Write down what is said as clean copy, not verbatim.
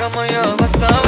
Ramaya Bhakta.